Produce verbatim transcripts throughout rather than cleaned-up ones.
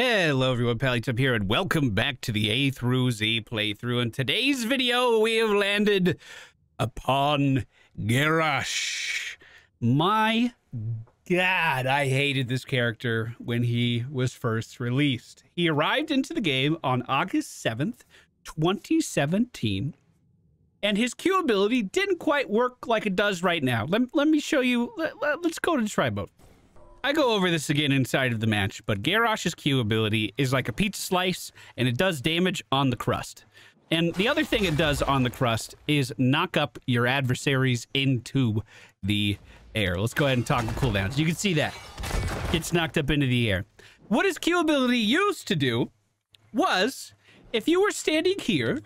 Hello everyone, PallyTip here, and welcome back to the A through Z playthrough. In today's video, we have landed upon Garrosh. My God, I hated this character when he was first released. He arrived into the game on August seventh, twenty seventeen, and his Q ability didn't quite work like it does right now. Let, let me show you. Let, let, let's go to the try mode. I go over this again inside of the match, but Garrosh's Q ability is like a pizza slice, and it does damage on the crust. And the other thing it does on the crust is knock up your adversaries into the air. Let's go ahead and talk the cooldowns. You can see that. Gets knocked up into the air. What his Q ability used to do was, if you were standing here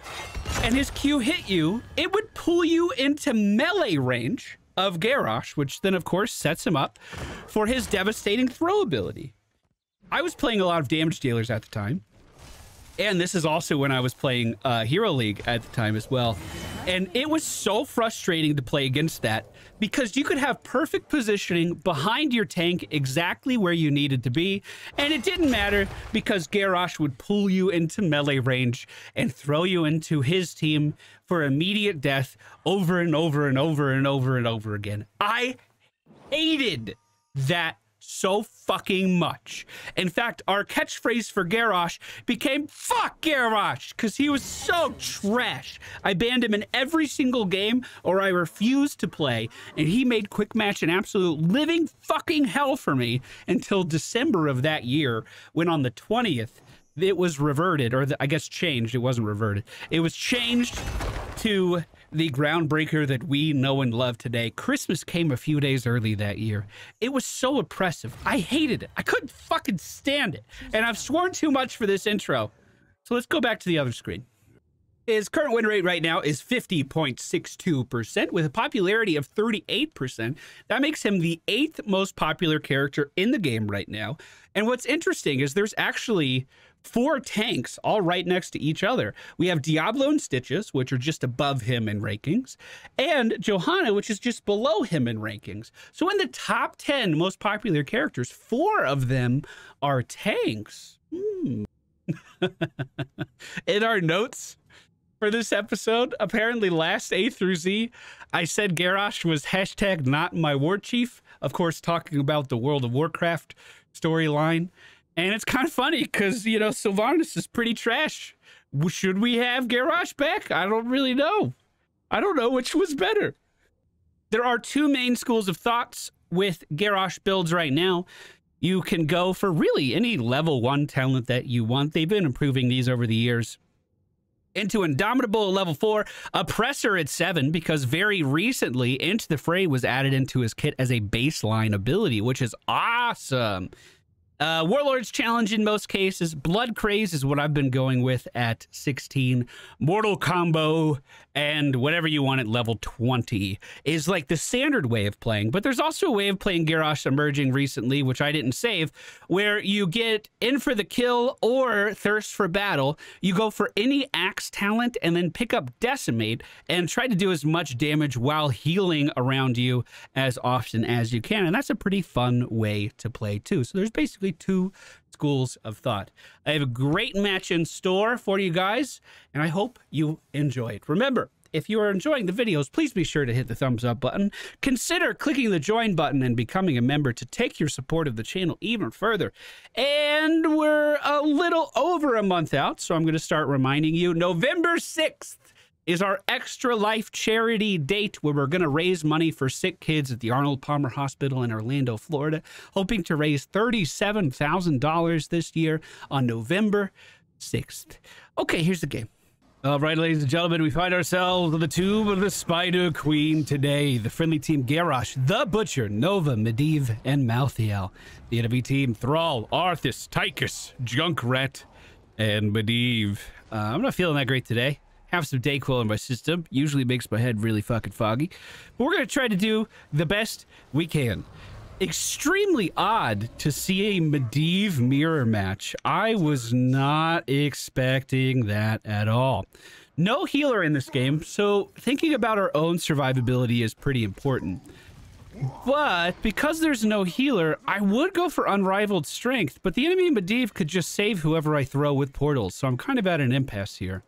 and his Q hit you, it would pull you into melee range of Garrosh, which then of course sets him up for his devastating throw ability. I was playing a lot of damage dealers at the time, and this is also when I was playing uh, Hero League at the time as well, and it was so frustrating to play against that because you could have perfect positioning behind your tank exactly where you needed to be, and it didn't matter because Garrosh would pull you into melee range and throw you into his team for immediate death over and over and over and over and over again. I hated that so fucking much. In fact, our catchphrase for Garrosh became "Fuck Garrosh," because he was so trash. I banned him in every single game, or I refused to play, and he made Quick Match an absolute living fucking hell for me until December of that year, when on the twentieth it was reverted, or the, I guess changed. It wasn't reverted. It was changed to the Groundbreaker that we know and love today. Christmas came a few days early that year. It was so oppressive. I hated it. I couldn't fucking stand it. And I've sworn too much for this intro. So let's go back to the other screen. His current win rate right now is fifty point six two percent with a popularity of thirty-eight percent. That makes him the eighth most popular character in the game right now. And what's interesting is there's actually four tanks all right next to each other. We have Diablo and Stitches, which are just above him in rankings, and Johanna, which is just below him in rankings. So in the top ten most popular characters, four of them are tanks. Hmm. In our notes for this episode, apparently last A through Z, I said Garrosh was hashtag not my war chief. Of course, talking about the World of Warcraft storyline. And it's kind of funny because, you know, Sylvanas is pretty trash. Should we have Garrosh back? I don't really know. I don't know which was better. There are two main schools of thoughts with Garrosh builds right now. You can go for really any level one talent that you want. They've been improving these over the years. Into Indomitable at level four, Oppressor at seven, because very recently Into the Fray was added into his kit as a baseline ability, which is awesome. Uh, Warlord's Challenge in most cases. Blood Craze is what I've been going with at sixteen. Mortal Combo and whatever you want at level twenty is like the standard way of playing. But there's also a way of playing Garrosh emerging recently, which I didn't save, where you get In for the Kill or Thirst for Battle. You go for any axe talent and then pick up Decimate and try to do as much damage while healing around you as often as you can. And that's a pretty fun way to play too. So there's basically two schools of thought. I have a great match in store for you guys, and I hope you enjoy it. Remember, if you are enjoying the videos, please be sure to hit the thumbs up button. Consider clicking the join button and becoming a member to take your support of the channel even further. And we're a little over a month out, so I'm going to start reminding you, November sixth is our Extra Life charity date where we're going to raise money for sick kids at the Arnold Palmer Hospital in Orlando, Florida, hoping to raise thirty-seven thousand dollars this year on November sixth. Okay, here's the game. All right, ladies and gentlemen, we find ourselves in the Tomb of the Spider Queen today. The friendly team, Garrosh, The Butcher, Nova, Medivh, and Malthael. The enemy team, Thrall, Arthas, Tychus, Junkrat, and Medivh. Uh, I'm not feeling that great today. Have some DayQuil in my system. Usually makes my head really fucking foggy. But we're going to try to do the best we can. Extremely odd to see a Medivh mirror match. I was not expecting that at all. No healer in this game, so thinking about our own survivability is pretty important. But because there's no healer, I would go for Unrivaled Strength, but the enemy Medivh could just save whoever I throw with portals, so I'm kind of at an impasse here.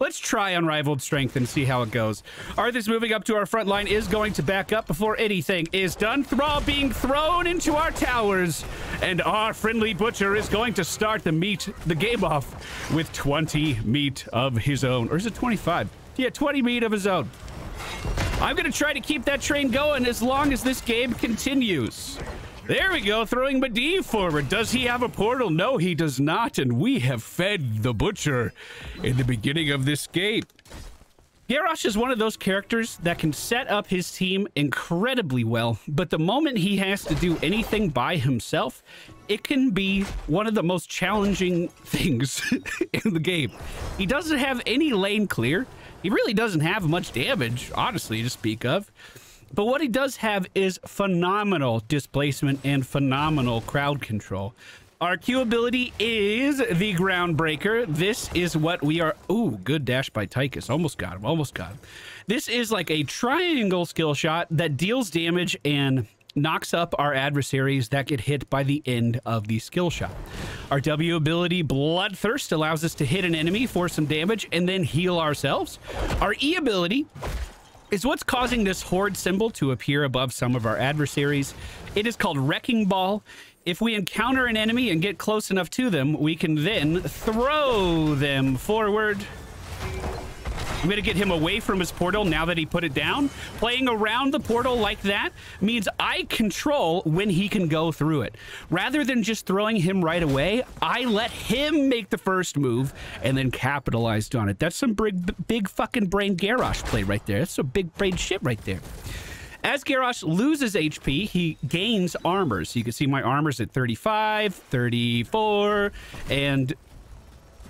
Let's try Unrivaled Strength and see how it goes. Arthas moving up to our front line is going to back up before anything is done. Thrall being thrown into our towers, and our friendly Butcher is going to start the meat, the game off with twenty meat of his own. Or is it twenty-five? Yeah, twenty meat of his own. I'm going to try to keep that train going as long as this game continues. There we go, throwing Medivh forward. Does he have a portal? No, he does not, and we have fed the Butcher in the beginning of this game. Garrosh is one of those characters that can set up his team incredibly well, but the moment he has to do anything by himself, it can be one of the most challenging things in the game. He doesn't have any lane clear. He really doesn't have much damage, honestly, to speak of. But what he does have is phenomenal displacement and phenomenal crowd control. Our Q ability is the Groundbreaker. This is what we are... Ooh, good dash by Tychus. Almost got him. Almost got him. This is like a triangle skill shot that deals damage and knocks up our adversaries that get hit by the end of the skill shot. Our W ability, Bloodthirst, allows us to hit an enemy for some damage and then heal ourselves. Our E ability... is what's causing this horde symbol to appear above some of our adversaries. It is called Wrecking Ball. If we encounter an enemy and get close enough to them, we can then throw them forward. I'm going to get him away from his portal now that he put it down. Playing around the portal like that means I control when he can go through it. Rather than just throwing him right away, I let him make the first move and then capitalized on it. That's some big, big fucking brain Garrosh play right there. That's some big brain shit right there. As Garrosh loses H P, he gains armor. So you can see my armor's at thirty-five, thirty-four, and...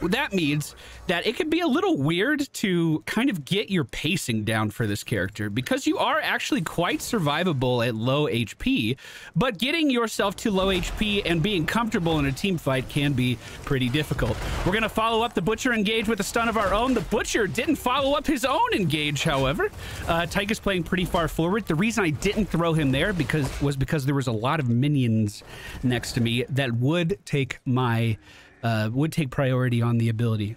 that means that it can be a little weird to kind of get your pacing down for this character because you are actually quite survivable at low H P, but getting yourself to low H P and being comfortable in a team fight can be pretty difficult. We're going to follow up the Butcher engage with a stun of our own. The Butcher didn't follow up his own engage, however. Uh, Tychus playing pretty far forward. The reason I didn't throw him there because was because there was a lot of minions next to me that would take my... Uh, would take priority on the ability.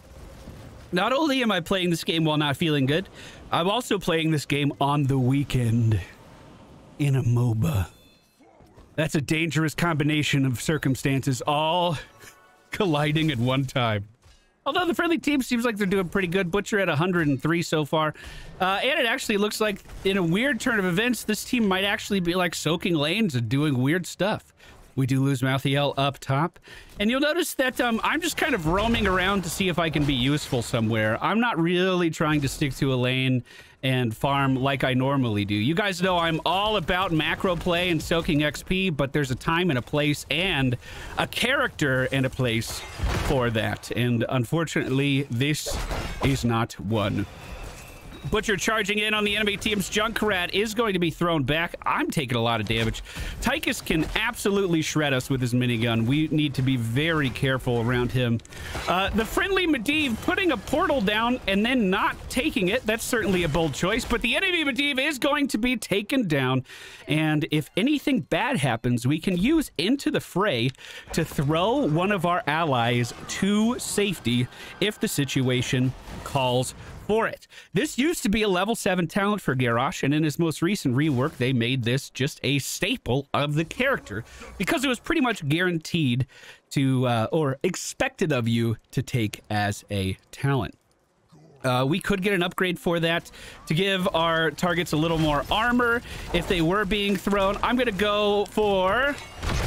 Not only am I playing this game while not feeling good, I'm also playing this game on the weekend in a MOBA. That's a dangerous combination of circumstances all colliding at one time. Although the friendly team seems like they're doing pretty good. Butcher at one hundred and three so far. Uh, and it actually looks like in a weird turn of events, this team might actually be like soaking lanes and doing weird stuff. We do lose Malthael up top. And you'll notice that um, I'm just kind of roaming around to see if I can be useful somewhere. I'm not really trying to stick to a lane and farm like I normally do. You guys know I'm all about macro play and soaking X P, but there's a time and a place and a character and a place for that. And unfortunately, this is not one. Butcher charging in on the enemy team's Junkrat is going to be thrown back. I'm taking a lot of damage. Tychus can absolutely shred us with his minigun. We need to be very careful around him. Uh, the friendly Medivh putting a portal down and then not taking it. That's certainly a bold choice, but the enemy Medivh is going to be taken down. And if anything bad happens, we can use Into the Fray to throw one of our allies to safety if the situation calls for it. This used to be a level seven talent for Garrosh, and in his most recent rework, they made this just a staple of the character because it was pretty much guaranteed to, uh, or expected of you to take as a talent. Uh, we could get an upgrade for that to give our targets a little more armor if they were being thrown. I'm going to go for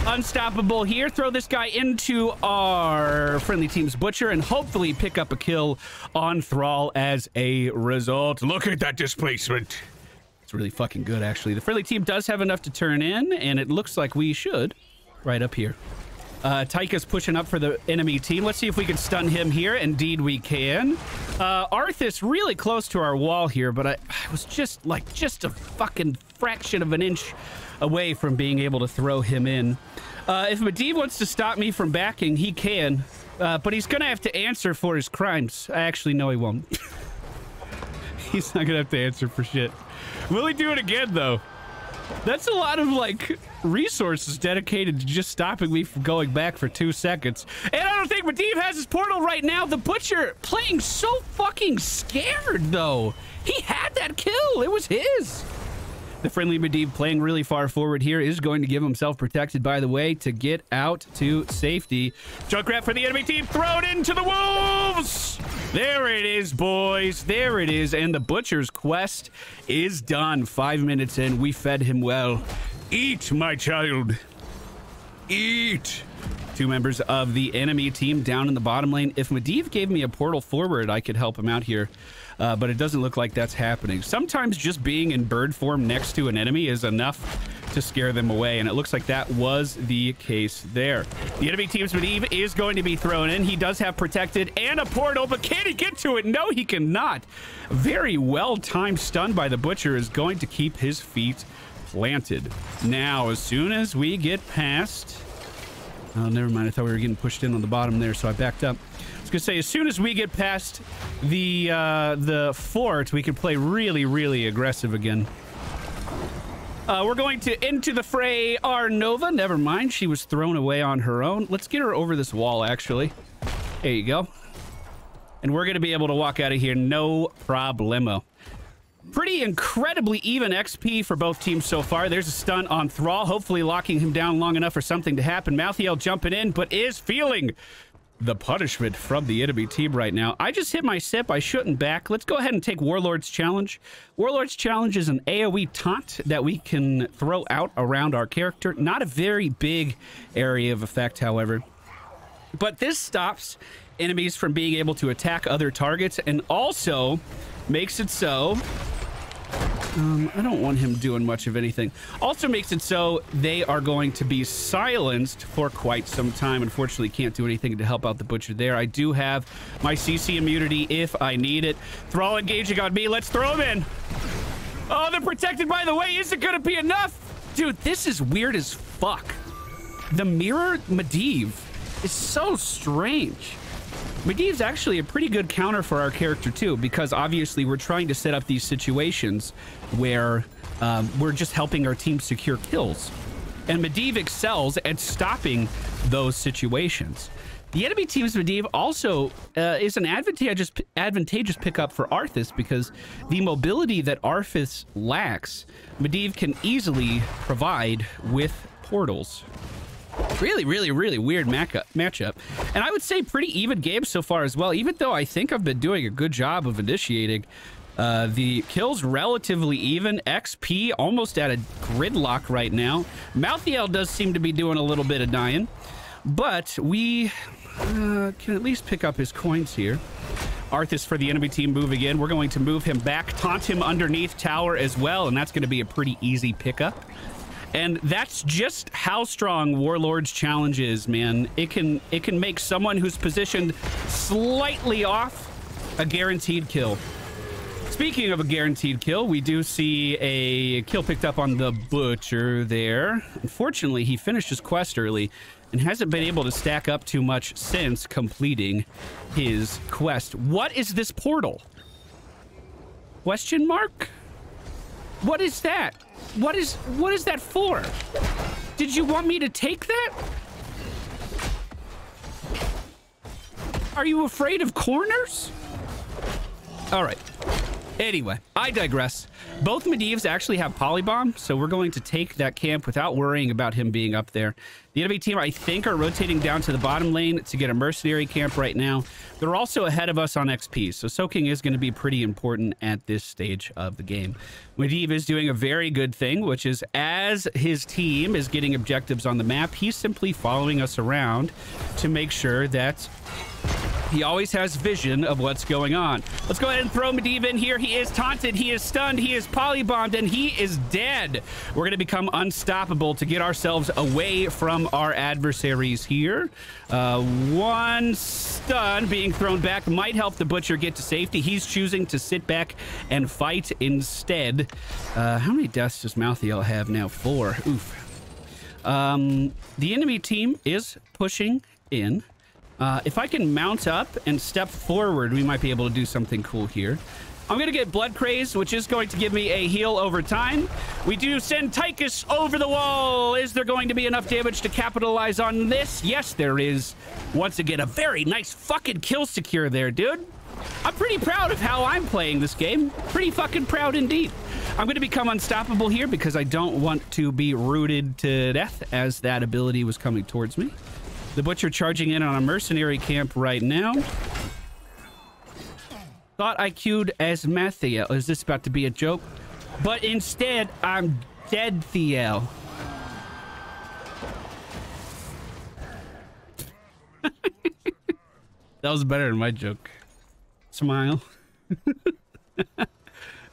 Unstoppable here. Throw this guy into our friendly team's Butcher and hopefully pick up a kill on Thrall as a result. Look at that displacement. It's really fucking good, actually. The friendly team does have enough to turn in, and it looks like we should right up here. Uh, Tychus pushing up for the enemy team. Let's see if we can stun him here. Indeed, we can. Uh, Arthas really close to our wall here, but I, I was just like just a fucking fraction of an inch away from being able to throw him in. Uh, if Medivh wants to stop me from backing, he can, uh, but he's going to have to answer for his crimes. I actually know he won't. He's not going to have to answer for shit. Will he do it again, though? That's a lot of, like, resources dedicated to just stopping me from going back for two seconds. And I don't think Medivh has his portal right now. The Butcher playing so fucking scared, though. He had that kill. It was his. The friendly Medivh playing really far forward here is going to give himself protected, by the way, to get out to safety. Junkrat for the enemy team, thrown into the wolves! There it is, boys. There it is. And the Butcher's quest is done. Five minutes in, we fed him well. Eat, my child. Eat. Two members of the enemy team down in the bottom lane. If Medivh gave me a portal forward, I could help him out here. Uh, but it doesn't look like that's happening. Sometimes just being in bird form next to an enemy is enough to scare them away, and it looks like that was the case there. The enemy team's Medivh is going to be thrown in. He does have protected and a portal, but can he get to it? No, he cannot. Very well-timed stun by the Butcher is going to keep his feet planted. Now, as soon as we get past... Oh, never mind. I thought we were getting pushed in on the bottom there, so I backed up. I was going to say, as soon as we get past the uh, the fort, we can play really, really aggressive again. Uh, we're going to Into the Fray our Nova. Never mind. She was thrown away on her own. Let's get her over this wall, actually. There you go. And we're going to be able to walk out of here. No problemo. Pretty incredibly even X P for both teams so far. There's a stun on Thrall, hopefully locking him down long enough for something to happen. Malthael jumping in, but is feeling the punishment from the enemy team right now. I just hit my sip. I shouldn't back. Let's go ahead and take Warlord's Challenge. Warlord's Challenge is an AoE taunt that we can throw out around our character. Not a very big area of effect, however. But this stops enemies from being able to attack other targets and also... makes it so um, I don't want him doing much of anything. Also makes it so they are going to be silenced for quite some time. Unfortunately, can't do anything to help out the Butcher there. I do have my C C immunity if I need it. Thrall engaging on me. Let's throw him in. Oh, they're protected, by the way. Is it going to be enough? Dude, this is weird as fuck. The mirror Medivh is so strange. Medivh's actually a pretty good counter for our character, too, because obviously we're trying to set up these situations where um, we're just helping our team secure kills. And Medivh excels at stopping those situations. The enemy team's Medivh also uh, is an advantageous, advantageous pickup for Arthas because the mobility that Arthas lacks, Medivh can easily provide with portals. Really, really, really weird matchup. And I would say pretty even game so far as well, even though I think I've been doing a good job of initiating. Uh, the kills relatively even. X P almost at a gridlock right now. Malthael does seem to be doing a little bit of dying. But we uh, can at least pick up his coins here. Arthas for the enemy team move again. We're going to move him back, taunt him underneath tower as well, and that's going to be a pretty easy pickup. And that's just how strong Warlord's Challenge is, man. It can it can make someone who's positioned slightly off a guaranteed kill. Speaking of a guaranteed kill, we do see a kill picked up on the Butcher there. Unfortunately, he finished his quest early and hasn't been able to stack up too much since completing his quest. What is this portal? Question mark? What is that? What is what is that for? Did you want me to take that? Are you afraid of corners? All right. Anyway, I digress. Both Medivhs actually have Polybomb, so we're going to take that camp without worrying about him being up there. The enemy team, I think, are rotating down to the bottom lane to get a mercenary camp right now. They're also ahead of us on X P, so soaking is going to be pretty important at this stage of the game. Medivh is doing a very good thing, which is as his team is getting objectives on the map, he's simply following us around to make sure that... he always has vision of what's going on. Let's go ahead and throw Medivh in here. He is taunted, he is stunned, he is polybombed, and he is dead. We're going to become unstoppable to get ourselves away from our adversaries here. Uh, one stun being thrown back might help the Butcher get to safety. He's choosing to sit back and fight instead. Uh, how many deaths does Malthael have now? Four. Oof. Um, the enemy team is pushing in. Uh, if I can mount up and step forward, we might be able to do something cool here. I'm gonna get Blood Craze, which is going to give me a heal over time. We do send Tychus over the wall. Is there going to be enough damage to capitalize on this? Yes, there is. Once again, a very nice fucking kill secure there, dude. I'm pretty proud of how I'm playing this game. Pretty fucking proud indeed. I'm going to become unstoppable here because I don't want to be rooted to death as that ability was coming towards me. The Butcher charging in on a mercenary camp right now. Thought I queued as Mathiel. Is this about to be a joke? But instead, I'm dead, Thiel. That was better than my joke. Smile. That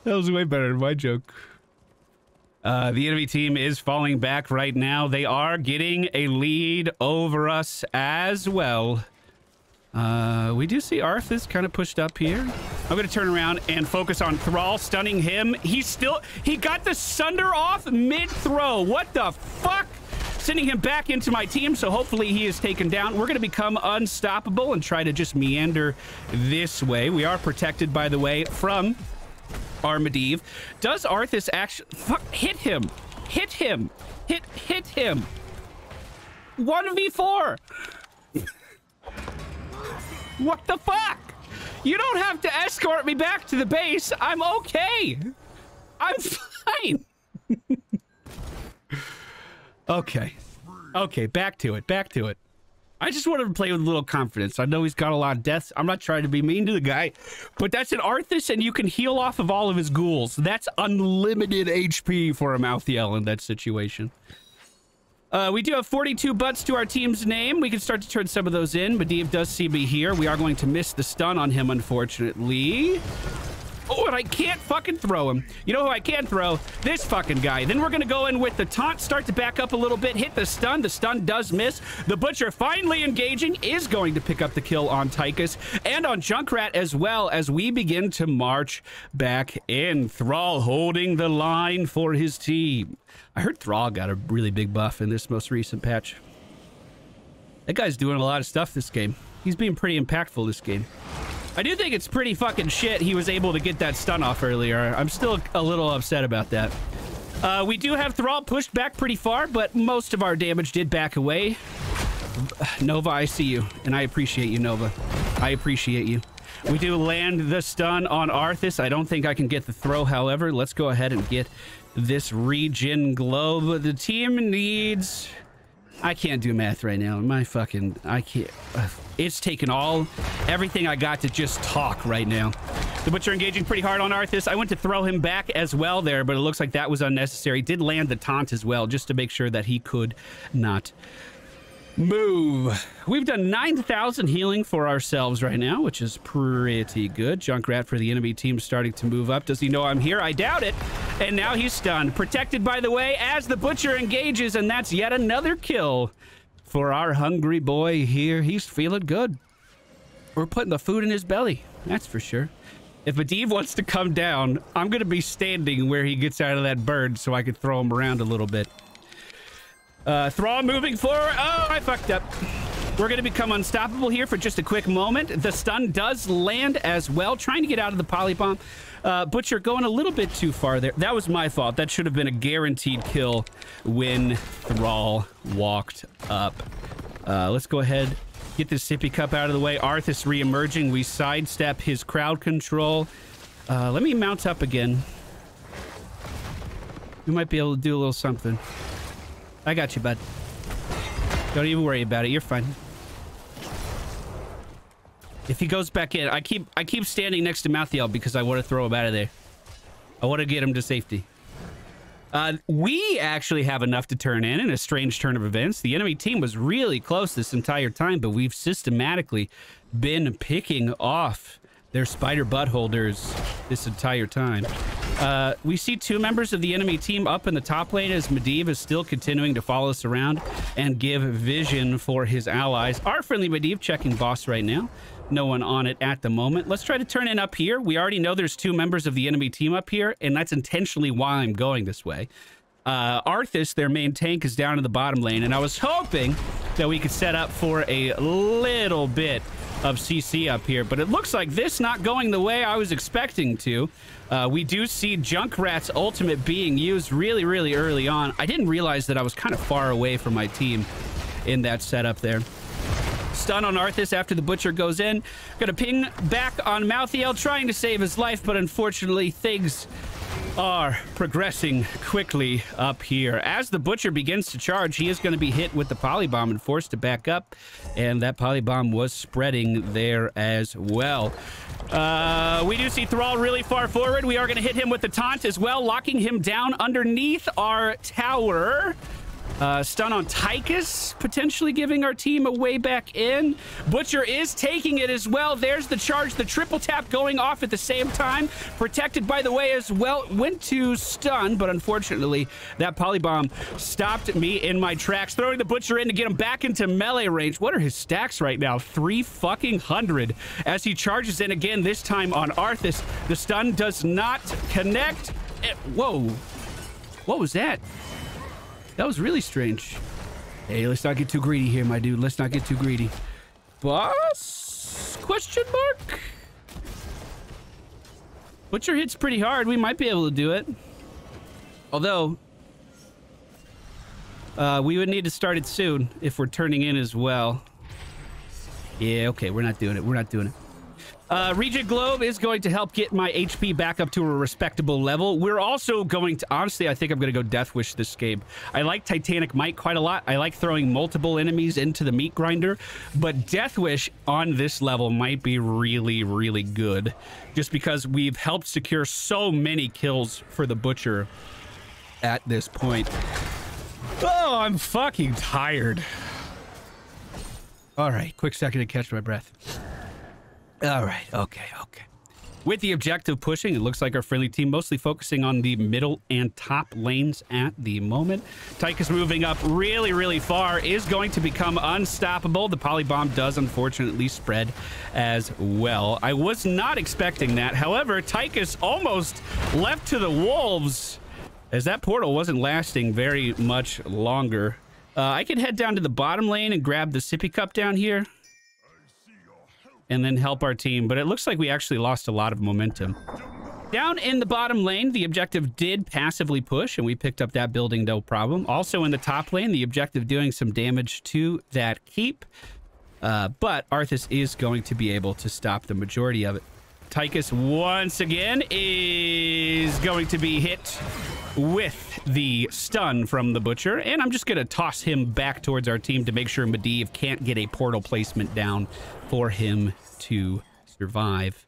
was way better than my joke. Uh, the enemy team is falling back right now. They are getting a lead over us as well. Uh, we do see Arthas kind of pushed up here. I'm going to turn around and focus on Thrall, stunning him. He's still... He got the Sunder off mid-throw. What the fuck? Sending him back into my team, so hopefully he is taken down. We're going to become unstoppable and try to just meander this way. We are protected, by the way, from our Medivh. Does Arthas actually... Fuck, hit him. Hit him. Hit, hit him. one v four. What the fuck? You don't have to escort me back to the base. I'm okay. I'm fine. Okay. Okay, back to it. Back to it. I just wanted to play with a little confidence. I know he's got a lot of deaths. I'm not trying to be mean to the guy, but that's an Arthas, and you can heal off of all of his ghouls. That's unlimited H P for a Malthael in that situation. Uh, we do have forty-two butts to our team's name. We can start to turn some of those in. Medivh does see me here. We are going to miss the stun on him, unfortunately. Oh, and I can't fucking throw him. You know who I can throw? This fucking guy. Then we're going to go in with the taunt, start to back up a little bit, hit the stun. The stun does miss. The Butcher finally engaging is going to pick up the kill on Tychus and on Junkrat as well as we begin to march back in. Thrall holding the line for his team. I heard Thrall got a really big buff in this most recent patch. That guy's doing a lot of stuff this game. He's being pretty impactful this game. I do think it's pretty fucking shit he was able to get that stun off earlier. I'm still a little upset about that. Uh, we do have Thrall pushed back pretty far, but most of our damage did back away. Nova, I see you, and I appreciate you, Nova. I appreciate you. We do land the stun on Arthas. I don't think I can get the throw, however. Let's go ahead and get this regen globe. The team needs... I can't do math right now. My fucking... I can't... It's taken all... Everything I got to just talk right now. The Butcher engaging pretty hard on Arthas. I went to throw him back as well there, but it looks like that was unnecessary. Did land the taunt as well, just to make sure that he could not move. We've done nine thousand healing for ourselves right now, which is pretty good. Junkrat for the enemy team starting to move up. Does he know I'm here? I doubt it. And now he's stunned. Protected, by the way, as the Butcher engages, and that's yet another kill for our hungry boy here. He's feeling good. We're putting the food in his belly, that's for sure. If Medivh wants to come down, I'm going to be standing where he gets out of that bird so I can throw him around a little bit. Uh, Thrall moving forward. Oh, I fucked up. We're going to become unstoppable here for just a quick moment. The stun does land as well. Trying to get out of the Polybomb. Uh, Butcher going a little bit too far there. That was my fault. That should have been a guaranteed kill when Thrall walked up. Uh, let's go ahead, get this sippy cup out of the way. Arthas re-emerging. We sidestep his crowd control. Uh, let me mount up again. We might be able to do a little something. I got you, bud. Don't even worry about it. You're fine. If he goes back in, I keep I keep standing next to Malthael because I want to throw him out of there. I want to get him to safety. Uh, we actually have enough to turn in in a strange turn of events. The enemy team was really close this entire time, but we've systematically been picking off their spider butt holders this entire time. Uh, we see two members of the enemy team up in the top lane as Medivh is still continuing to follow us around and give vision for his allies. Our friendly Medivh checking boss right now. No one on it at the moment. Let's try to turn in up here. We already know there's two members of the enemy team up here, and that's intentionally why I'm going this way. Uh, Arthas, their main tank, is down in the bottom lane, and I was hoping that we could set up for a little bit of C C up here, but it looks like this not going the way I was expecting to. Uh, we do see Junkrat's ultimate being used really, really early on. I didn't realize that I was kind of far away from my team in that setup there. Stun on Arthas after the Butcher goes in. Gonna ping back on Malthael, trying to save his life, but unfortunately things are progressing quickly up here. As the Butcher begins to charge, he is going to be hit with the Polybomb and forced to back up, and that Polybomb was spreading there as well. Uh, we do see Thrall really far forward. We are going to hit him with the taunt as well, locking him down underneath our tower. Uh, stun on Tychus, potentially giving our team a way back in. Butcher is taking it as well. There's the charge, the triple tap going off at the same time. Protected by the way as well. Went to stun, but unfortunately, that Polybomb stopped me in my tracks. Throwing the Butcher in to get him back into melee range. What are his stacks right now? Three fucking hundred. As he charges in again, this time on Arthas. The stun does not connect. It, whoa. What was that? That was really strange. Hey, let's not get too greedy here, my dude. Let's not get too greedy. Boss? Question mark? Butcher hits pretty hard. We might be able to do it. Although, uh, we would need to start it soon if we're turning in as well. Yeah, okay. We're not doing it. We're not doing it. Uh, Regent Globe is going to help get my H P back up to a respectable level. We're also going to... Honestly, I think I'm going to go Deathwish this game. I like Titanic Might quite a lot. I like throwing multiple enemies into the meat grinder. But Deathwish on this level might be really, really good. Just because we've helped secure so many kills for the Butcher at this point. Oh, I'm fucking tired. All right, quick second to catch my breath. All right. Okay. Okay. With the objective pushing, it looks like our friendly team mostly focusing on the middle and top lanes at the moment. Tychus moving up really, really far is going to become unstoppable. The Polybomb does unfortunately spread as well. I was not expecting that. However, Tychus almost left to the wolves as that portal wasn't lasting very much longer. Uh, I can head down to the bottom lane and grab the sippy cup down here and then help our team, but it looks like we actually lost a lot of momentum. Down in the bottom lane, the objective did passively push, and we picked up that building no problem. Also in the top lane, the objective doing some damage to that keep, uh, but Arthas is going to be able to stop the majority of it. Tychus, once again, is going to be hit with the stun from the Butcher, and I'm just going to toss him back towards our team to make sure Medivh can't get a portal placement down for him to survive.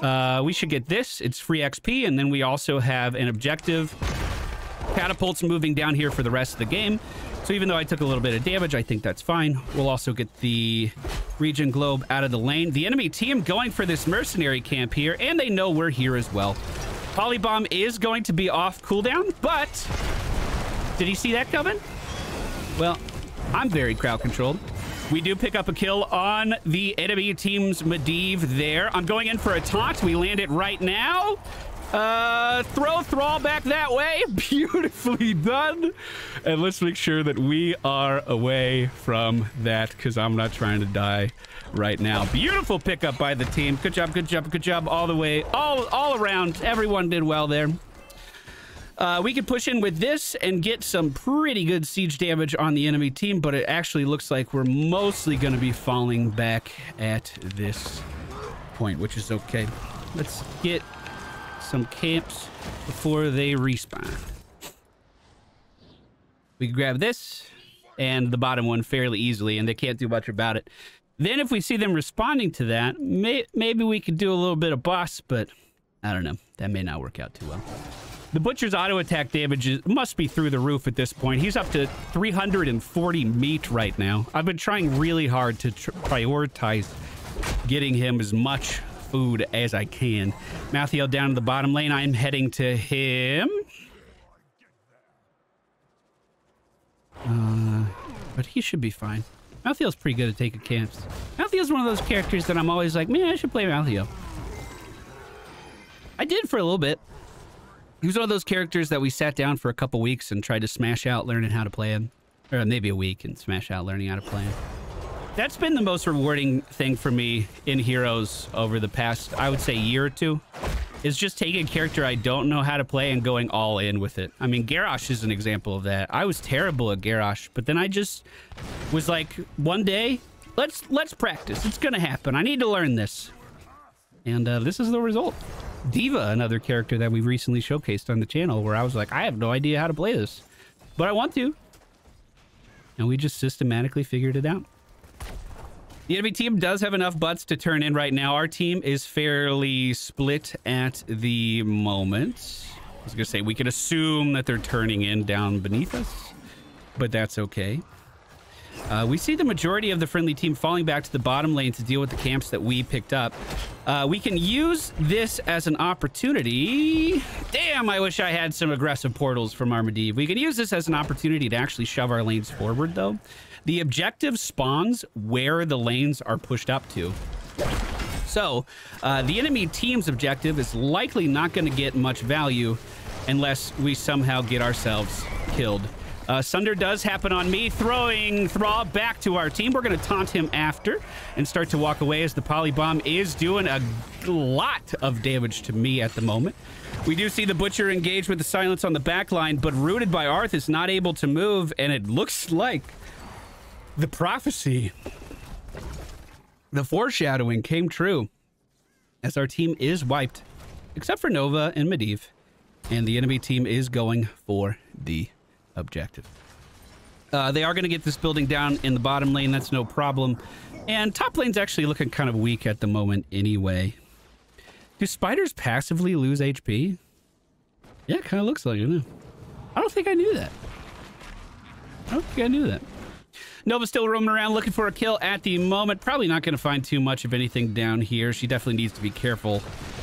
Uh, we should get this. It's free X P, and then we also have an objective. Catapults moving down here for the rest of the game. So even though I took a little bit of damage, I think that's fine. We'll also get the Region Globe out of the lane. The enemy team going for this mercenary camp here, and they know we're here as well. Polybomb is going to be off cooldown, but did he see that coming? Well, I'm very crowd controlled. We do pick up a kill on the enemy team's Medivh there. I'm going in for a taunt. We land it right now. Uh, throw Thrall back that way. Beautifully done. And let's make sure that we are away from that because I'm not trying to die right now. Beautiful pickup by the team. Good job, good job, good job all the way, all, all around. Everyone did well there. Uh, we could push in with this and get some pretty good siege damage on the enemy team, but it actually looks like we're mostly going to be falling back at this point, which is okay. Let's get some camps before they respawn. We can grab this and the bottom one fairly easily, and they can't do much about it. Then if we see them responding to that, may maybe we could do a little bit of boss, but I don't know. That may not work out too well. The Butcher's auto attack damage must be through the roof at this point. He's up to three hundred forty meat right now. I've been trying really hard to tr prioritize getting him as much food as I can. Malthael down to the bottom lane. I'm heading to him. Uh, but he should be fine. Malthael's pretty good at taking camps. Malthael's one of those characters that I'm always like, man, I should play Malthael. I did for a little bit. He was one of those characters that we sat down for a couple weeks and tried to smash out learning how to play him. Or maybe a week and smash out learning how to play him. that's been the most rewarding thing for me in Heroes over the past, I would say, year or two, is just taking a character I don't know how to play and going all in with it. I mean, Garrosh is an example of that. I was terrible at Garrosh, but then I just was like, one day, let's let's practice. It's gonna happen. I need to learn this. And uh, this is the result. D.Va, another character that we recently showcased on the channel, where I was like, I have no idea how to play this, but I want to. And we just systematically figured it out. The enemy team does have enough butts to turn in right now. Our team is fairly split at the moment. I was gonna say, we can assume that they're turning in down beneath us, but that's okay. Uh, we see the majority of the friendly team falling back to the bottom lane to deal with the camps that we picked up. Uh, we can use this as an opportunity. Damn, I wish I had some aggressive portals from our Medivh. We can use this as an opportunity to actually shove our lanes forward, though. The objective spawns where the lanes are pushed up to. So uh, the enemy team's objective is likely not going to get much value unless we somehow get ourselves killed. Uh, Sunder does happen on me, throwing Thrall back to our team. We're going to taunt him after and start to walk away, as the Polybomb is doing a lot of damage to me at the moment. We do see the Butcher engage with the Silence on the back line, but rooted by Arthas is not able to move, and it looks like the prophecy, the foreshadowing, came true, as our team is wiped, except for Nova and Medivh, and the enemy team is going for the objective. Uh, they are going to get this building down in the bottom lane. That's no problem. And top lane's actually looking kind of weak at the moment anyway. Do spiders passively lose H P? Yeah, it kind of looks like it. I don't think I knew that. I don't think I knew that. Nova's still roaming around looking for a kill at the moment. Probably not going to find too much of anything down here. She definitely needs to be careful.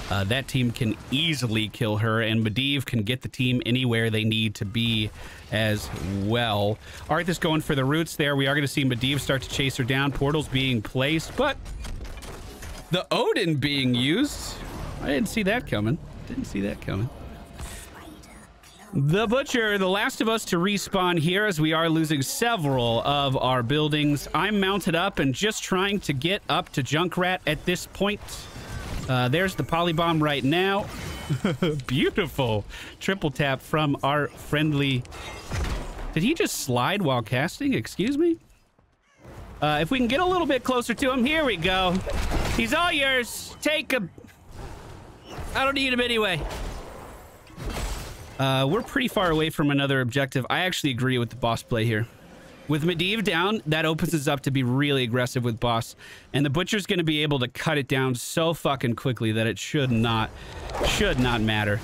Uh, that team can easily kill her, and Medivh can get the team anywhere they need to be as well. Arthas going for the roots there. We are going to see Medivh start to chase her down. Portals being placed, but the Odin being used. I didn't see that coming. Didn't see that coming. The Butcher, the last of us to respawn here, as we are losing several of our buildings. I'm mounted up and just trying to get up to Junkrat at this point. Uh, there's the Polybomb right now. Beautiful triple tap from our friendly. Did he just slide while casting? Excuse me? Uh, if we can get a little bit closer to him. Here we go. He's all yours. Take him. I don't need him anyway. Uh, we're pretty far away from another objective. I actually agree with the boss play here. With Medivh down, that opens us up to be really aggressive with boss. And the Butcher's going to be able to cut it down so fucking quickly that it should not, should not matter.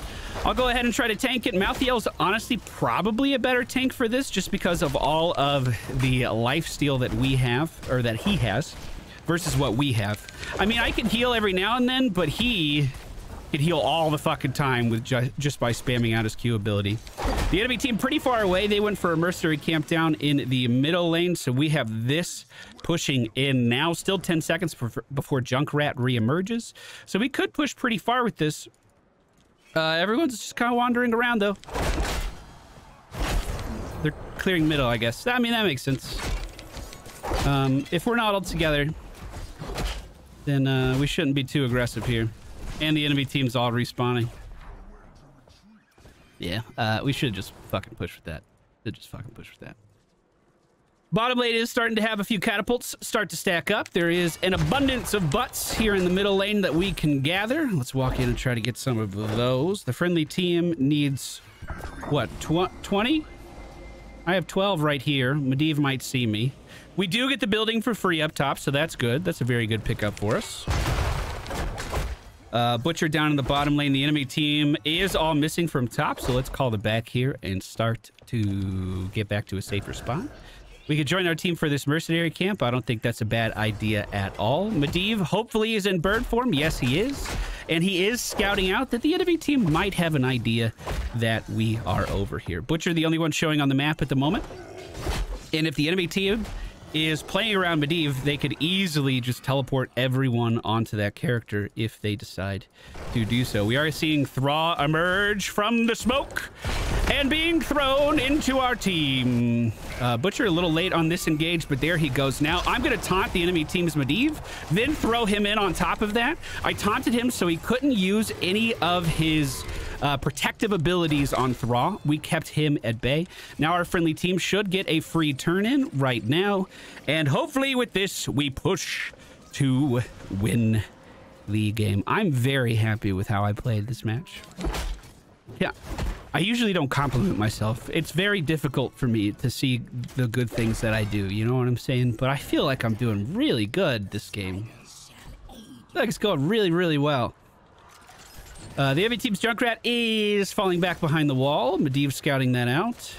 I'll go ahead and try to tank it. Malthael's honestly probably a better tank for this, just because of all of the lifesteal that we have, or that he has, versus what we have. I mean, I can heal every now and then, but he could heal all the fucking time with ju just by spamming out his Q ability. The enemy team pretty far away. They went for a mercenary camp down in the middle lane, so we have this pushing in now. Still ten seconds before Junkrat reemerges, so we could push pretty far with this. Uh, everyone's just kind of wandering around, though. They're clearing middle, I guess. I mean, that makes sense. Um, if we're not all together, then uh, we shouldn't be too aggressive here. And the enemy team's all respawning. Yeah, uh, we should just fucking push with that. Should just fucking push with that. Bottom lane is starting to have a few catapults start to stack up. There is an abundance of butts here in the middle lane that we can gather. Let's walk in and try to get some of those. The friendly team needs, what, twenty? I have twelve right here. Medivh might see me. We do get the building for free up top, so that's good. That's a very good pickup for us. Uh, Butcher down in the bottom lane. The enemy team is all missing from top, so let's call the back here and start to get back to a safer spot. We could join our team for this mercenary camp. I don't think that's a bad idea at all. Medivh hopefully is in bird form. Yes, he is. And he is scouting out that the enemy team might have an idea that we are over here. Butcher, the only one showing on the map at the moment. And if the enemy team is playing around Medivh, they could easily just teleport everyone onto that character if they decide to do so. We are seeing Thrall emerge from the smoke and being thrown into our team. Uh, Butcher a little late on this engage, but there he goes. Now I'm going to taunt the enemy team's Medivh, then throw him in on top of that. I taunted him so he couldn't use any of his Uh, protective abilities on Thrall. We kept him at bay. Now our friendly team should get a free turn in right now, and hopefully with this we push to win the game. I'm very happy with how I played this match. Yeah, I usually don't compliment myself. It's very difficult for me to see the good things that I do, you know what I'm saying? But I feel like I'm doing really good this game. I feel like it's going really, really well. Uh, the enemy team's Junkrat is falling back behind the wall. Medivh scouting that out.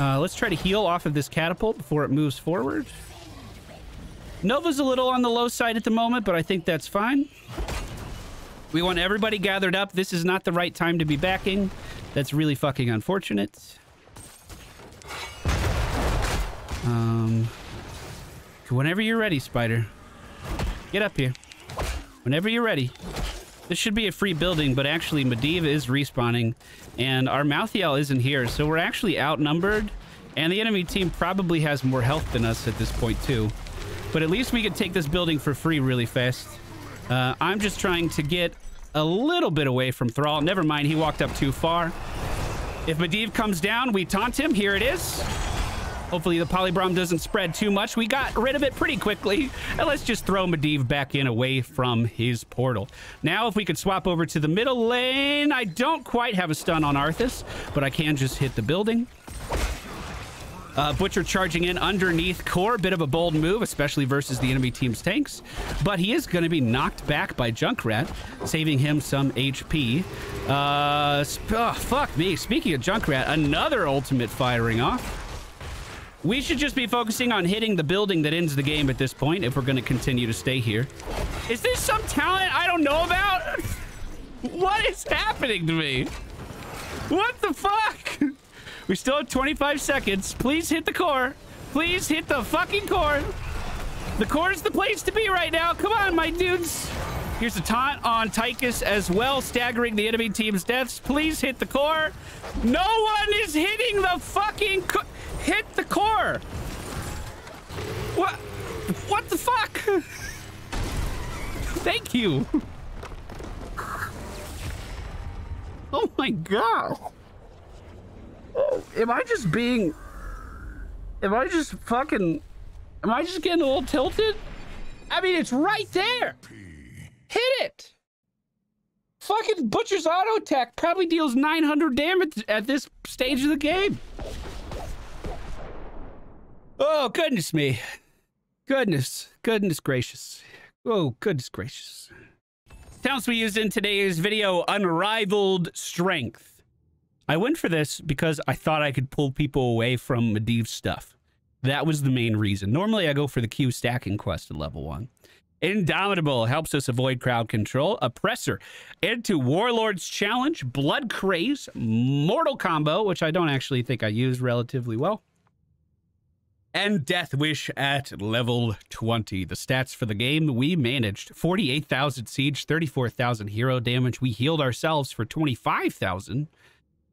Uh, let's try to heal off of this catapult before it moves forward. Nova's a little on the low side at the moment, but I think that's fine. We want everybody gathered up. This is not the right time to be backing. That's really fucking unfortunate. Um, whenever you're ready, Spider. Get up here. Whenever you're ready. This should be a free building, but actually Medivh is respawning and our Malthael isn't here, so we're actually outnumbered, and the enemy team probably has more health than us at this point too. But at least we could take this building for free really fast. Uh, I'm just trying to get a little bit away from Thrall. Never mind, he walked up too far. If Medivh comes down, we taunt him. Here it is. Hopefully the Polybomb doesn't spread too much. We got rid of it pretty quickly. And let's just throw Medivh back in away from his portal. Now, if we could swap over to the middle lane, I don't quite have a stun on Arthas, but I can just hit the building. Uh, Butcher charging in underneath core. Bit of a bold move, especially versus the enemy team's tanks. But he is going to be knocked back by Junkrat, saving him some H P. Uh, oh, fuck me. Speaking of Junkrat, another ultimate firing off. We should just be focusing on hitting the building that ends the game at this point if we're going to continue to stay here. Is this some talent I don't know about? What is happening to me? What the fuck? We still have twenty-five seconds. Please hit the core. Please hit the fucking core. The core is the place to be right now. Come on, my dudes. Here's a taunt on Tychus as well, staggering the enemy team's deaths. Please hit the core. No one is hitting the fucking core. Hit the core. What? What the fuck? Thank you. Oh my god. Oh, am I just being? Am I just fucking? Am I just getting a little tilted? I mean, it's right there. Hit it. Fucking Butcher's auto attack probably deals nine hundred damage at this stage of the game. Oh, goodness me. Goodness. Goodness gracious. Oh, goodness gracious. Talents we used in today's video, Unrivaled Strength. I went for this because I thought I could pull people away from Medivh's stuff. That was the main reason. Normally, I go for the Q stacking quest at level one. Indomitable helps us avoid crowd control. Oppressor into Warlord's Challenge, Blood Craze, Mortal Combo, which I don't actually think I used relatively well. And Deathwish at level twenty. The stats for the game, we managed forty-eight thousand siege, thirty-four thousand hero damage. We healed ourselves for twenty-five thousand.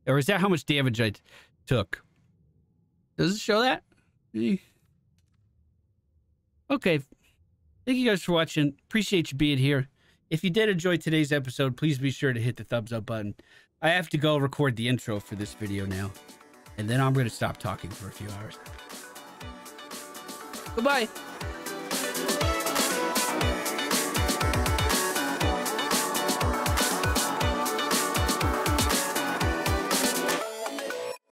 Or is that how much damage I took? Does it show that? Okay. Thank you guys for watching. Appreciate you being here. If you did enjoy today's episode, please be sure to hit the thumbs up button. I have to go record the intro for this video now, and then I'm going to stop talking for a few hours. Goodbye.